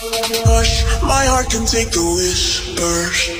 Hush, my heart can take the whispers.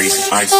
crazy ice.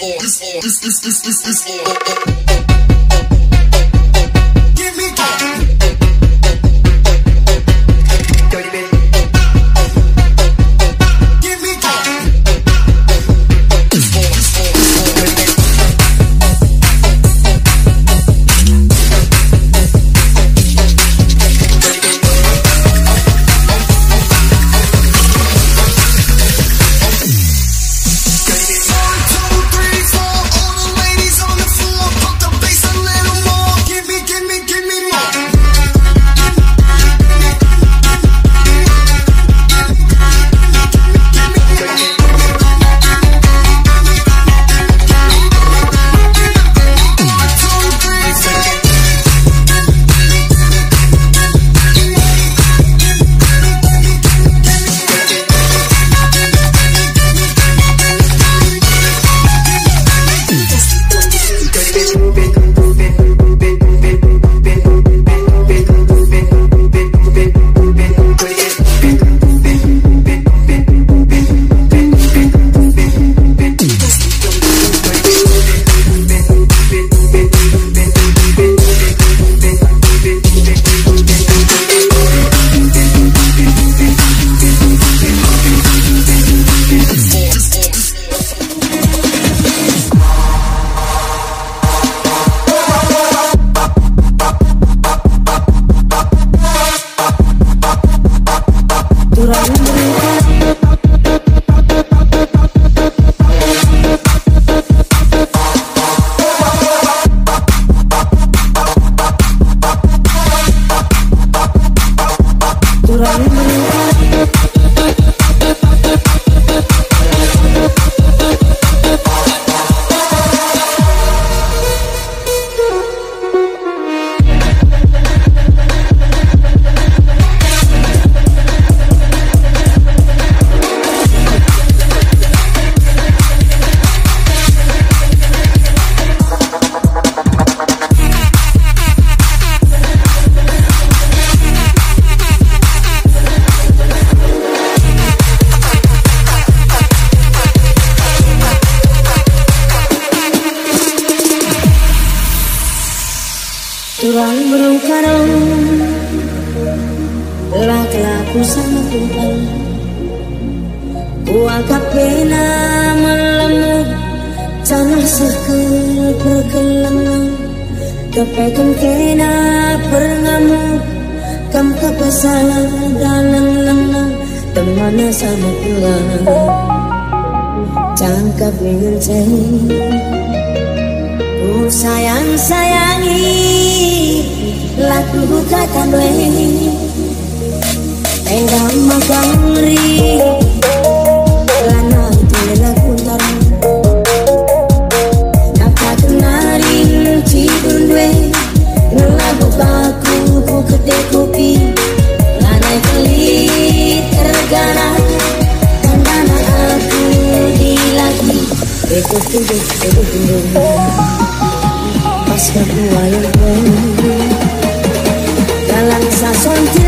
this Tulang berungkarang, telah kelaku sama Tuhan. Buangkap pena melemah, tanah sekal bergelangang. Kepekan kena berngamuk, kam kepesalan dalang lengang. Temana sama Tuhan, cangkap ingin cahit. Sayang-sayangi laku kata doe pegang magang ri lana tulela kuntar kata kenarin cidun doe ngelabu baku bukete kopi lana kelit tergana tandana aku dilagi ikut tuduh ikut tuduh Pasca buaya dalam sason.